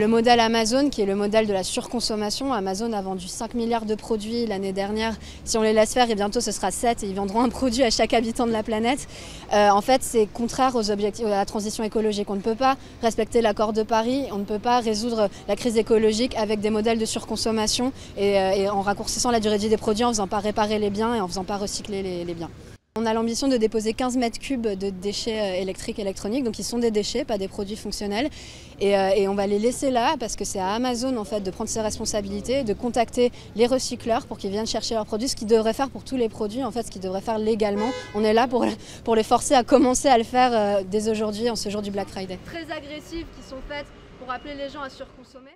Le modèle Amazon, qui est le modèle de la surconsommation, Amazon a vendu 5 milliards de produits l'année dernière. Si on les laisse faire, et bientôt ce sera 7, et ils vendront un produit à chaque habitant de la planète. En fait, c'est contraire aux objectifs, à la transition écologique. On ne peut pas respecter l'accord de Paris, on ne peut pas résoudre la crise écologique avec des modèles de surconsommation et en raccourcissant la durée de vie des produits, en ne faisant pas réparer les biens et en ne faisant pas recycler les biens. On a l'ambition de déposer 15 mètres cubes de déchets électriques et électroniques, donc ils sont des déchets, pas des produits fonctionnels. Et on va les laisser là parce que c'est à Amazon en fait, de prendre ses responsabilités, de contacter les recycleurs pour qu'ils viennent chercher leurs produits, ce qu'ils devraient faire pour tous les produits, en fait, ce qu'ils devraient faire légalement. On est là pour les forcer à commencer à le faire dès aujourd'hui, en ce jour du Black Friday. Très agressives qui sont faites pour appeler les gens à surconsommer.